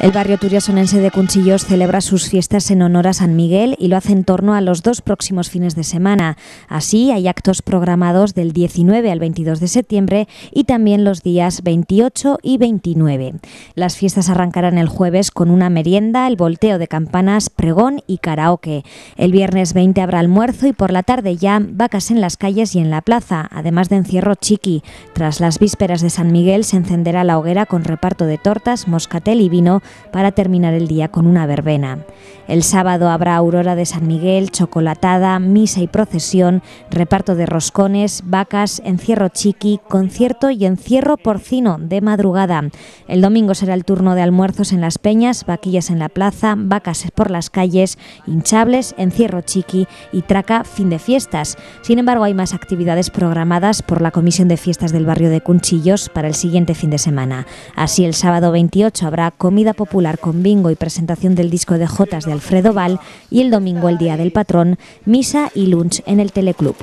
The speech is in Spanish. El barrio turiasonense de Cunchillos celebra sus fiestas en honor a San Miguel y lo hace en torno a los dos próximos fines de semana. Así, hay actos programados del 19 al 22 de septiembre y también los días 28 y 29. Las fiestas arrancarán el jueves con una merienda, el volteo de campanas, pregón y karaoke. El viernes 20 habrá almuerzo y por la tarde ya vacas en las calles y en la plaza, además de encierro chiqui. Tras las vísperas de San Miguel se encenderá la hoguera con reparto de tortas, moscatel y vino, para terminar el día con una verbena. El sábado habrá aurora de San Miguel, chocolatada, misa y procesión, reparto de roscones, vacas, encierro chiqui, concierto y encierro porcino de madrugada. El domingo será el turno de almuerzos en las peñas, vaquillas en la plaza, vacas por las calles, hinchables, encierro chiqui y traca fin de fiestas. Sin embargo, hay más actividades programadas por la Comisión de Fiestas del Barrio de Cunchillos para el siguiente fin de semana. Así, el sábado 28 habrá comida popular con bingo y presentación del disco de jotas de Alfredo Val, y el domingo, el día del patrón, misa y lunch en el teleclub.